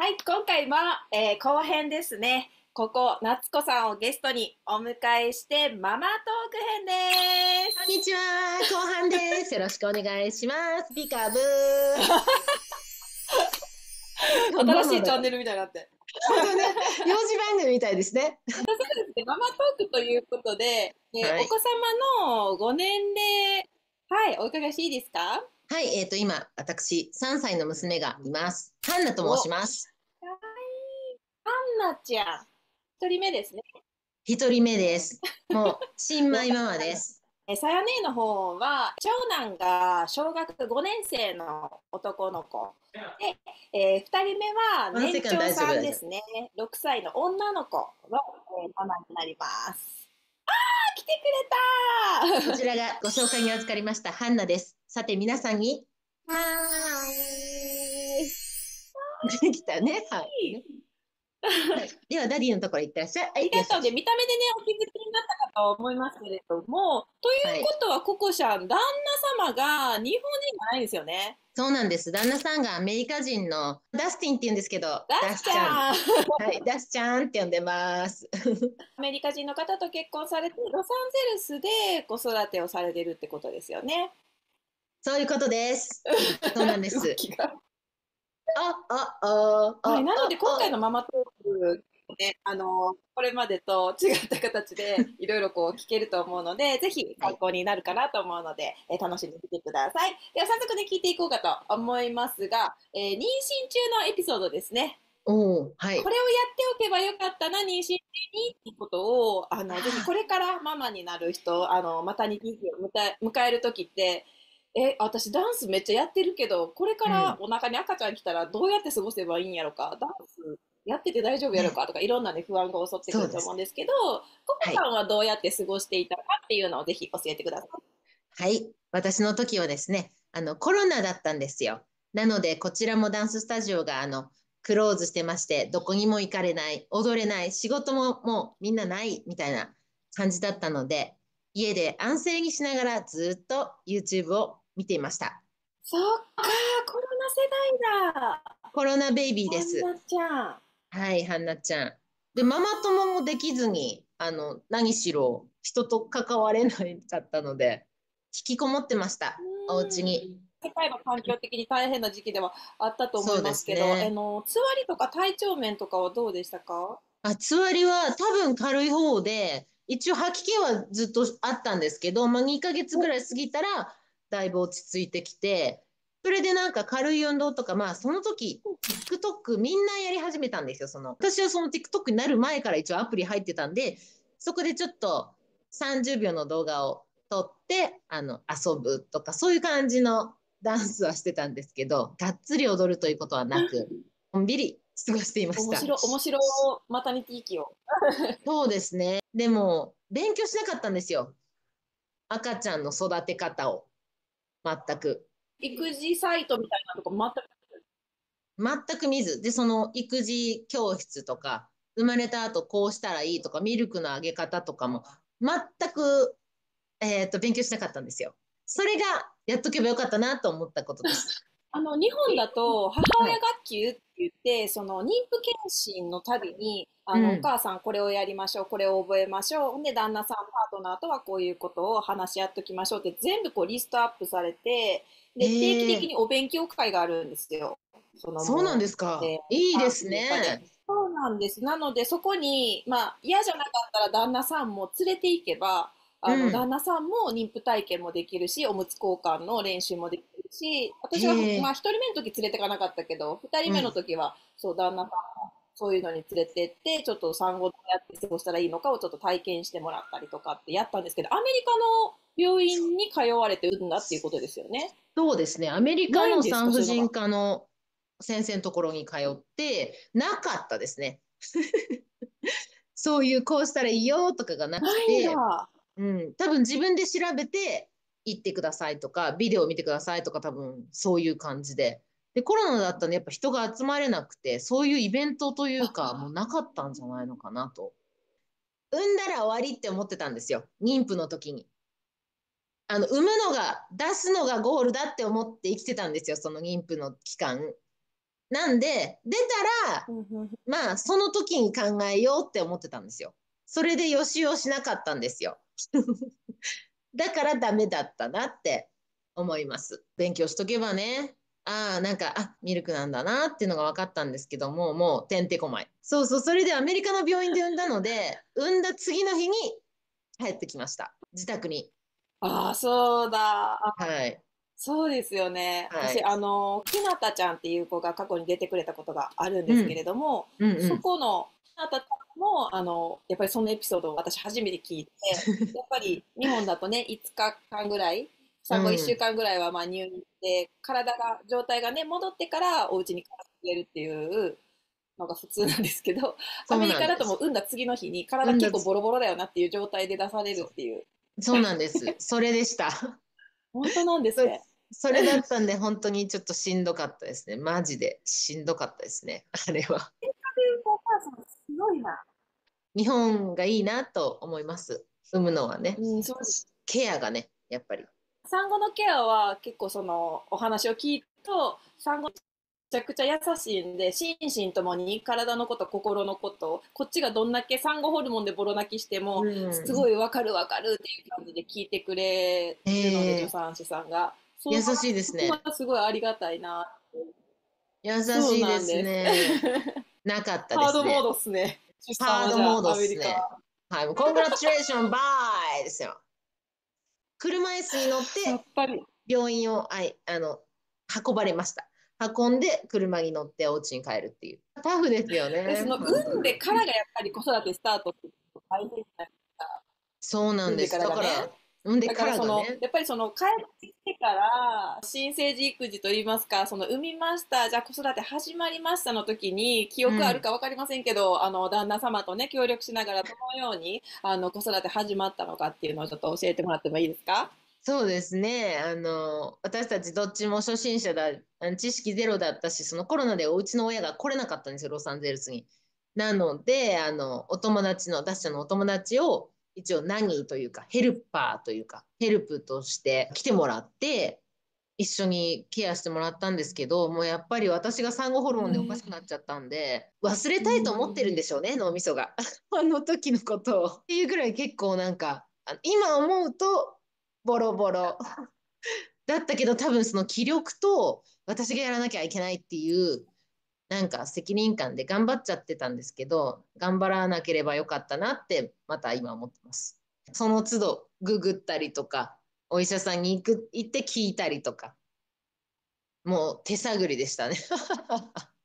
はい、今回は、後編ですね。ここ夏子さんをゲストにお迎えしてママトーク編です。こんにちは、後半です。よろしくお願いします。ピカブー。新しいチャンネルみたいになって。本当ね、幼児番組みたいですね。そうですね、ママトークということで、はい、お子様のご年齢、はい、お伺いしていいですか？はい、今、私、3歳の娘がいます。ハンナと申します。はい、ハンナちゃん、一人目ですね。一人目です。もう、新米ママです。さや姉の方は、長男が小学5年生の男の子。で、2人目は年長さんですね。6歳の女の子の、ママになります。あー、来てくれたー。こちらがご紹介に預かりました、ハンナです。さて皆さんにはーいできたね、はい、ではダディのところ行ってらっしゃい。ありがとう。で見た目でねお気づきになったかと思いますけれども、ということはココシャン、旦那様が日本人じゃないですよね。そうなんです。旦那さんがアメリカ人のダスティンって言うんですけど、ダスちゃん、はい、ダスちゃんって呼んでます。アメリカ人の方と結婚されてロサンゼルスで子育てをされてるってことですよね。そういうことです。そうなんです。なので今回のママトークね、これまでと違った形でいろいろこう聞けると思うので、ぜひ参考になるかなと思うので、楽しんでみてください。では早速ね聞いていこうかと思いますが、妊娠中のエピソードですね。はい、これをやっておけばよかったな、妊娠中にっていうことをぜひこれからママになる人、マタニティを迎える時って。私ダンスめっちゃやってるけど、これからお腹に赤ちゃん来たらどうやって過ごせばいいんやろか、ダンスやってて大丈夫やろかとか、いろんなね不安が襲ってくると思うんですけど、ココさんはどうやって過ごしていたかっていうのをぜひ教えてください。はい、私の時はですね、コロナだったんですよ。なのでこちらもダンススタジオがクローズしてまして、どこにも行かれない、踊れない、仕事ももうみんなないみたいな感じだったので、家で安静にしながらずっと YouTube を見ていました。そっか、コロナ世代だ。コロナベイビーです。ハンナちゃん。はい、ハンナちゃん。で、ママ友もできずに、何しろ人と関われなかったので、引きこもってました。お家に。世界の環境的に大変な時期ではあったと思いますけど、ね、つわりとか体調面とかはどうでしたか？つわりは多分軽い方で。一応吐き気はずっとあったんですけど、まあ、2ヶ月ぐらい過ぎたらだいぶ落ち着いてきて、それでなんか軽い運動とか、まあその時 TikTok みんなやり始めたんですよ。私はその TikTok になる前から一応アプリ入ってたんで、そこでちょっと30秒の動画を撮って遊ぶとか、そういう感じのダンスはしてたんですけど、がっつり踊るということはなく、のんびり過ごしていました。面白マタニティ期を。そうですね。でも勉強しなかったんですよ。赤ちゃんの育て方を全く。育児サイトみたいなとこ全く見ずで、その育児教室とか、生まれた後こうしたらいいとか、ミルクのあげ方とかも全く勉強しなかったんですよ。それがやっとけばよかったなと思ったことです。日本だと母親学級って言って、はい、その妊婦健診のたびにお母さんこれをやりましょう、これを覚えましょう、で旦那さんパートナーとはこういうことを話し合っときましょうって全部こうリストアップされて、で定期的にお勉強会があるんですよ。そうなんですか。いいですね。そうなんです。なのでそこに、まあ、嫌じゃなかったら旦那さんも連れていけば旦那さんも妊婦体験もできるし、おむつ交換の練習もできるし、私は、まあ、1人目の時連れてかなかったけど、2人目の時は、そう旦那さんもそういうのに連れてって、ちょっと産後どうやって過ごしたらいいのかをちょっと体験してもらったりとかってやったんですけど、アメリカの病院に通われてるんだっていうことですよね。そうですね。アメリカの産婦人科の先生のところに通ってなかったですね。そういうこうしたらいいよとかがなくて。多分自分で調べて行ってくださいとか、ビデオを見てくださいとか、多分そういう感じで。で、コロナだったんでやっぱ人が集まれなくて、そういうイベントというかもうなかったんじゃないのかなと。産んだら終わりって思ってたんですよ、妊婦の時に。産むのが、出すのがゴールだって思って生きてたんですよ、その妊婦の期間。なんで出たらまあその時に考えようって思ってたんですよ。それで予習をしなかったんですよだからダメだったなって思います。勉強しとけばね、ミルクなんだなっていうのが分かったんですけども、もうてんてこまい。そうそう、それでアメリカの病院で産んだので産んだ次の日に帰ってきました、自宅に。ああ、そうだ。はい、そうですよね。はい、私、ひなたちゃんっていう子が過去に出てくれたことがあるんですけれども、そこのひなたちゃんも、やっぱりそのエピソードを私初めて聞いて、やっぱり日本だとね、5日間ぐらい、産後1週間ぐらいはまあ入院して、状態がね、戻ってからお家に帰ってくれるっていうのが普通なんですけど、アメリカだともう産んだ次の日に体結構ボロボロだよなっていう状態で出されるっていう。そうなんです。それでした。本当なんですね。それだったんで本当にちょっとしんどかったですね。マジでしんどかったですね、あれは。すごいな。日本がいいなと思います。産むのはね。そうです。ケアがね、やっぱり。産後のケアは結構そのお話を聞くと、産後めちゃくちゃ優しいんで、心身ともに体のこと心のこと、こっちがどんだけ産後ホルモンでボロ泣きしても、すごいわかるわかるっていう感じで聞いてくれるので、助産師さんが。優しいですね。すごいありがたいな。優しいですね。なかったですね。ハードモードですね。ハードモードですね。はい、コングラチュレーションバイですよ。車椅子に乗って病院を運ばれました。運んで車に乗ってお家に帰るっていう。タフですよね。その産んでからがやっぱり子育てスタートって大変じゃないですか。そうなんです。だから。だからその、やっぱりその帰ってきてから新生児育児といいますか、その産みましたじゃあ子育て始まりましたの時に記憶あるか分かりませんけど、旦那様とね協力しながらどのように子育て始まったのかっていうのをちょっと教えてもらってもいいですか？そうですね、私たちどっちも初心者だ、知識ゼロだったし、そのコロナでおうちの親が来れなかったんですよ、ロサンゼルスに。なのでお友達の私たちのお友達を一応何というかヘルパーというかヘルプとして来てもらって一緒にケアしてもらったんですけど、もうやっぱり私が産後ホルモンでおかしくなっちゃったんで、忘れたいと思ってるんでしょうね、脳みそがあの時のことをっていうぐらい結構なんか今思うとボロボロだったけど、多分その気力と私がやらなきゃいけないっていうなんか責任感で頑張っちゃってたんですけど、頑張らなければよかったなってまた今思ってます。その都度ググったりとかお医者さんに行って聞いたりとか、もう手探りでしたね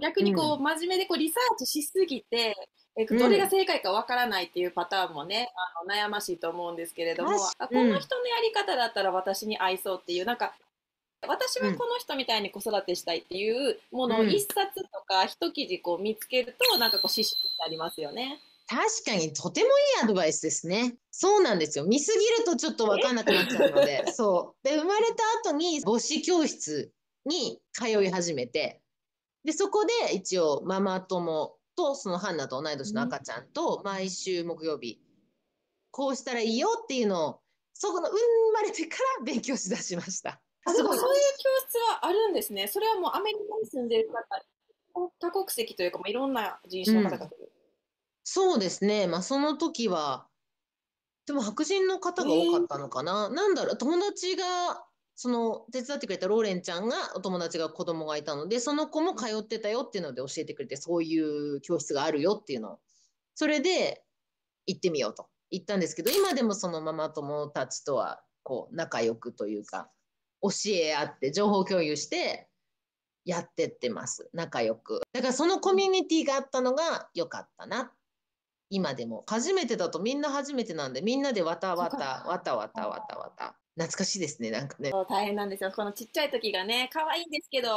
逆にこう、真面目でこうリサーチしすぎてどれが正解かわからないっていうパターンもね、悩ましいと思うんですけれども、この人のやり方だったら私に合いそうっていう、なんか私はこの人みたいに子育てしたいっていうものを一冊とか一記事こう見つけると、なんかこう刺繍になりますよね。確かにとてもいいアドバイスですね。そうなんですよ、見すぎるとちょっと分かんなくなっちゃうのでそうで、生まれた後に母子教室に通い始めて、でそこで一応ママ友とそのハンナと同い年の赤ちゃんと毎週木曜日こうしたらいいよっていうのをそこの生まれてから勉強しだしました。でもそういう教室はあるんですね。それはもうアメリカに住んでる方、多国籍というか、いろんな人種の方が来る、そうですね、その時はでも白人の方が多かったのかな、なんだろう、友達がその手伝ってくれたローレンちゃんが、お友達が子供がいたのでその子も通ってたよっていうので教えてくれて、そういう教室があるよっていうのをそれで行ってみようと言ったんですけど、今でもそのママ友たちとはこう仲良くというか。教え合って情報共有してやってってます、仲良く。だからそのコミュニティがあったのが良かったな。今でも初めてだとみんな初めてなんで、みんなでわたわたわたわたわたわた、懐かしいですね、なんかね。大変なんですよ、このちっちゃい時がね、可愛いんですけど、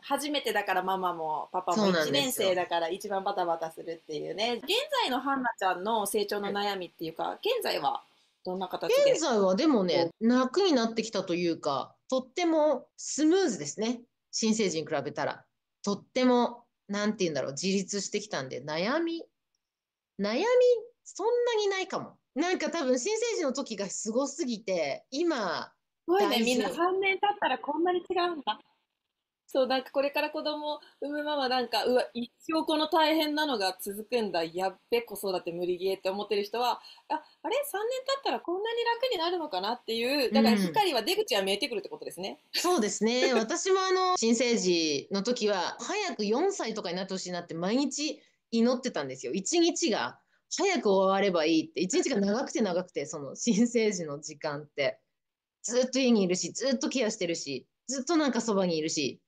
初めてだからママもパパも1年生だから一番バタバタするっていうね。現在のハンナちゃんの成長の悩みっていうか、現在はどんな形で？現在はでもね、楽になってきたというか、とってもスムーズですね、新生児に比べたら。とってもなんて言うんだろう、自立してきたんで、悩みそんなにないかも。なんか多分新生児の時がすごすぎて、今すごいね、みんな3年経ったらこんなに違うんだ。そう、なんかこれから子供産むママなんか、うわ、一生この大変なのが続くんだ、やっべ、子育て無理ゲーって思ってる人は、あれ、3年経ったらこんなに楽になるのかなっていう、うだからん、光は出口は見えてくるってことですね。そうですね。私も新生児の時は、早く4歳とかになってほしいなって毎日祈ってたんですよ。一日が早く終わればいいって、一日が長くて長くて、その新生児の時間って、ずっと家にいるし、ずっとケアしてるし、ずっとなんかそばにいるし、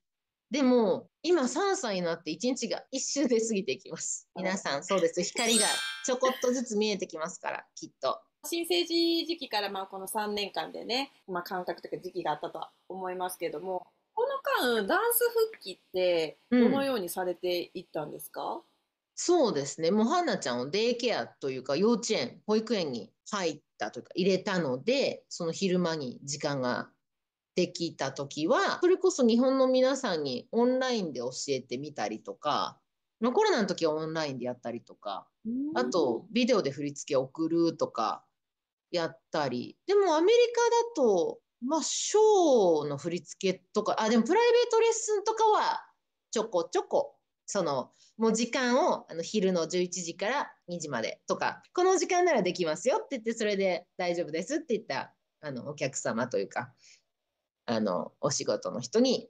でも、今3歳になって1日が一瞬で過ぎていきます。皆さん、そうです。光がちょこっとずつ見えてきますから、きっと。新生児時期からこの3年間でね、間隔というか時期があったとは思いますけども、この間、ダンス復帰ってうどのん。ようにされていったんですか？そうですね。もう、はなちゃんをデイケアというか、幼稚園、保育園に入ったというか、入れたので、その昼間に時間ができた時は、それこそ日本の皆さんにオンラインで教えてみたりとか、コロナの時はオンラインでやったりとか、うあん、とビデオで振り付け送るとかやったり、でもアメリカだと、ショーの振り付けとか、でもプライベートレッスンとかはちょこちょこ、もう時間を昼の11時から2時までとか、この時間ならできますよって言って、それで大丈夫ですって言ったお客様というか、お仕事の人に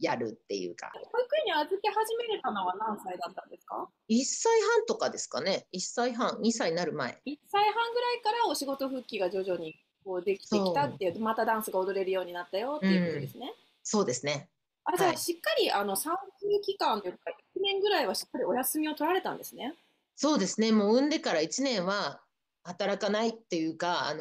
やるっていうか、保育園に預け始めれたのは何歳だったんですか？1歳半とかですかね。1歳半、2歳になる前。1歳半ぐらいからお仕事復帰が徐々にできてきたっそていう、またダンスが踊れるようになったよう、っていうことですね。そうですね。じゃはあい。しっかり産休期間というか1年ぐらいはしっかりお休みを取られたんですね。そうですね。もう産んでから1年は働かないっていうか、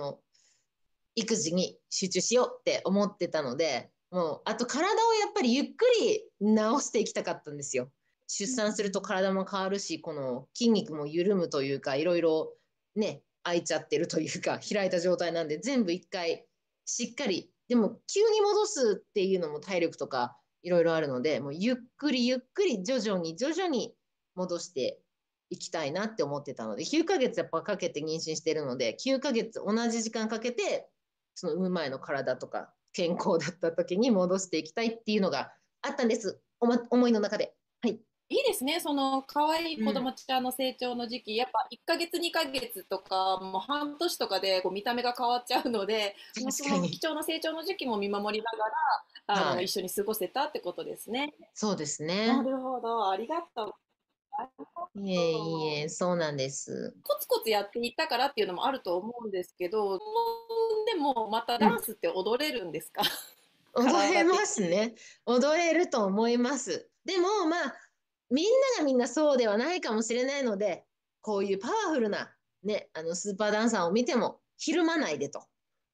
育児に集中しようって思ってたので、もう、あと体をやっぱりゆっくり治していきたかったんですよ。出うん産すると体も変わるし、この筋肉も緩むというか、いろいろね、開いちゃってるというか、開いた状態なんで、全部一回しっかり、でも急に戻すっていうのも体力とかいろいろあるので、もうゆっくりゆっくり徐々に徐々に戻していきたいなって思ってたので、9ヶ月やっぱかけて妊娠してるので、9ヶ月同じ時間かけて、その産む前の体とか健康だった時に戻していきたいっていうのがあったんです。思いの中で。はい。いいですね。その可愛いう子ん。供ちゃんの成長の時期、やっぱ1ヶ月2ヶ月とかもう半年とかで見た目が変わっちゃうので、もうそ確かの貴に。重な成長の時期も見守りながらはい。一緒に過ごせたってことですね。そうですなね。るほど、ありがとう。なるほいえいど。え、そうなんです。コツコツやっていったからっていうのもあると思うんですけど、でもまたうダンん。スって踊れるんですか？ 踊れ体ま的すに。ね。踊れると思います。でもみんながみんなそうではないかもしれないので、こういうパワフルな、ね、スーパーダンサーを見ても、ひるまないでと。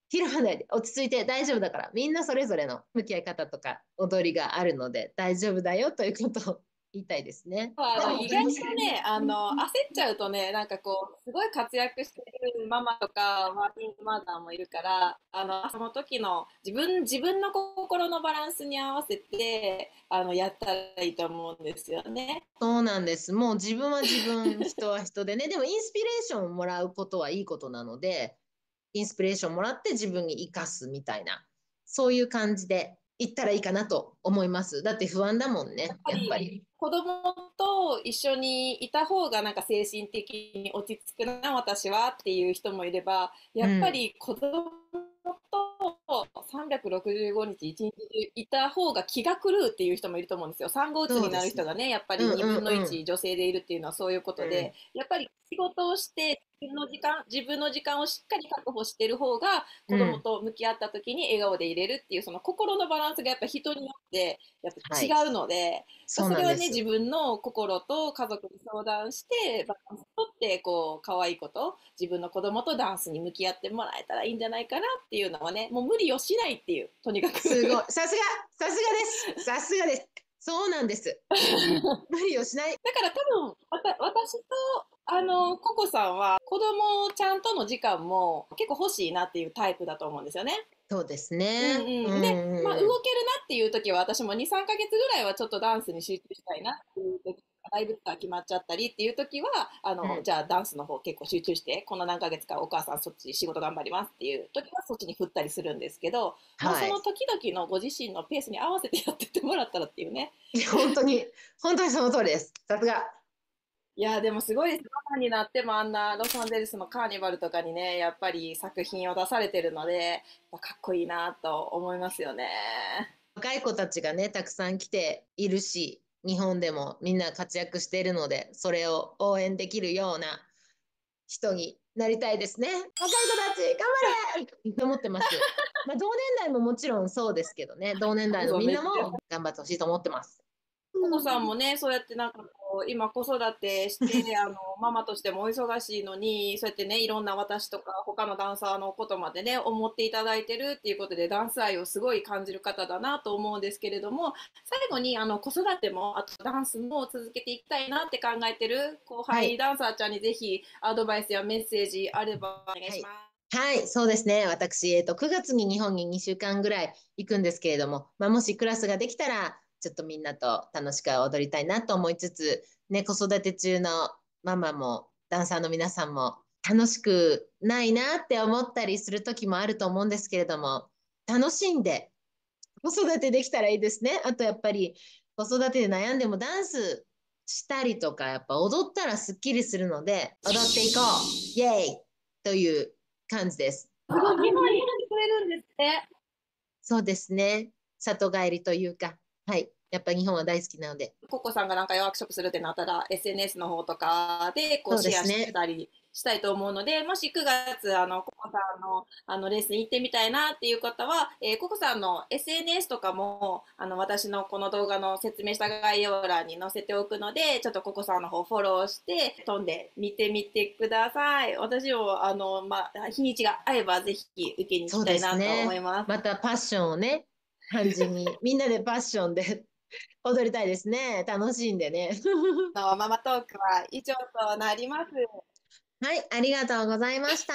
ひるまないで。落ち着いて大丈夫だから。みんなそれぞれの向き合い方とか踊りがあるので大丈夫だよということを言いたいですね。でも意外とね、焦っちゃうとね、なんかすごい活躍してるママとか、ワーキングマザーもいるから、その時の自分の心のバランスに合わせて、やったらいいと思うんですよね。そうなんです。もう自分は自分、人は人でね。でもインスピレーションをもらうことはいいことなので、インスピレーションもらって自分に生かすみたいな、そういう感じでいったらいいかなと思います。だって不安だもんやっね、ぱやっぱり。り子供と一緒にいた方がなんか精神的に落ち着くな、私はっていう人もいれば、うやっぱん。り子供と365日一日中いた方が気が狂うっていう人もいると思うんですよ。産後うつそうにでなるす人ね。がね、やっぱうりん2分のうんうん。1女性でいるっていうのはそういうことうで、ん。やっぱり仕事をして自分の時間をしっかり確保してる方が、う子供ん。と向き合った時に笑顔でいれるっていう、その心のバランスがやっぱ人によってやっはぱい。違うので、そうそなれんはでね、自す。分の心と家族に相談して、バランスとって可愛いこと、自分の子供とダンスに向き合ってもらえたらいいんじゃないかなっていうのはね、もう無理をしないっていう、とにかく すごい。さすがです。さすがです。そうなんです。無理をしない。だから多分私とココさんは子供ちゃんとの時間も結構欲しいなっていうタイプだと思うんですよね。そうですね。で、動けるなっていう時は、私も2、3ヶ月ぐらいはちょっとダンスに集中したいなっていう時ライブとか決まっちゃったりっていう時はじゃあダンスの方結構集中してこの何ヶ月かお母さんそっち仕事頑張りますっていう時はそっちに振ったりするんですけど、まあ、その時々のご自身のペースに合わせてやってってもらったらっていうね。本当にその通りです。さすが。いやでもすごいです。今になってもあんなロサンゼルスのカーニバルとかにねやっぱり作品を出されてるのでかっこいいなと思いますよね。若い子たちがねたくさん来ているし日本でもみんな活躍しているのでそれを応援できるような人になりたいですね。若い子たち頑張れと思ってます。まあ同年代ももちろんそうですけどね同年代のみんなも頑張ってほしいと思ってます。ココさんもねそうやってなんかこう今子育てしてママとしてもお忙しいのにそうやってねいろんな私とか他のダンサーのことまでね思っていただいてるっていうことでダンス愛をすごい感じる方だなと思うんですけれども、最後に子育てもあとダンスも続けていきたいなって考えてる後輩ダンサーちゃんにぜひアドバイスやメッセージあればお願いします。はい、そうですね。私9月に日本に2週間ぐらい行くんですけれども、まあ、もしクラスができたらちょっとみんなと楽しく踊りたいなと思いつつ、ね、子育て中のママもダンサーの皆さんも楽しくないなって思ったりする時もあると思うんですけれども、楽しんで子育てできたらいいですね。あとやっぱり子育てで悩んでもダンスしたりとかやっぱ踊ったらすっきりするので踊っていこうイエーイという感じです。すごい日本に来てくれるんですね。そうですね、里帰りというか、はい、やっぱり日本は大好きなので。ココさんがなんかワークショップするってなったら SNS の方とかでこうシェアしてたりしたいと思うので、もし9月ココさんのレッスン行ってみたいなっていう方は、ココさんの SNS とかも私のこの動画の説明した概要欄に載せておくので、ちょっとココさんの方フォローして飛んで見てみてください。私もまあ、日にちが合えばぜひ受けに行きたいなと思います。またパッションをね感じにみんなでパッションで踊りたいですね。楽しんでねママトークは以上となります。はい、ありがとうございました。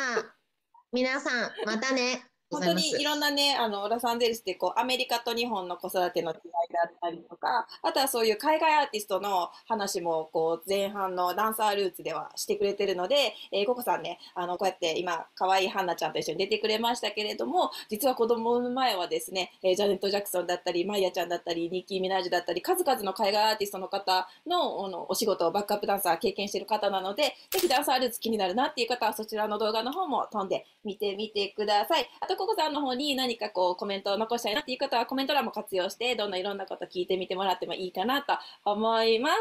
皆さんまたね。本当にいろんなねロサンゼルスでこうアメリカと日本の子育ての違いだったりとか、あとはそういう海外アーティストの話もこう前半のダンサールーツではしてくれてるので、ココさんねこうやって今可愛いハンナちゃんと一緒に出てくれましたけれども、実は子供を産む前はですね、ジャネット・ジャクソンだったりマイヤちゃんだったりニッキー・ミナージュだったり数々の海外アーティストの方のお仕事をバックアップダンサー経験してる方なので、ぜひダンサールーツ気になるなっていう方はそちらの動画の方も飛んで見てみてください。あとココさんの方に何かこうコメントを残したいなっていう方はコメント欄も活用してどんどんいろんなこと聞いてみてもらってもいいかなと思います。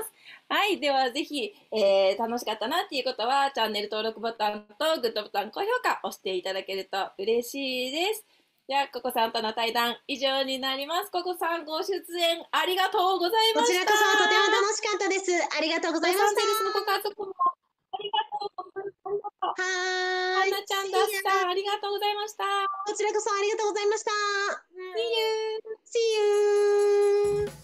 はい、ではぜひ、楽しかったなっていうことはチャンネル登録ボタンとグッドボタン高評価を押していただけると嬉しいです。ではココさんとの対談以上になります。ココさんご出演ありがとうございました。こちらこそとても楽しかったです。ありがとうございました。ありがとうございました。はーい。はなちゃんだった。ありがとうございました。こちらこそありがとうございました。See you.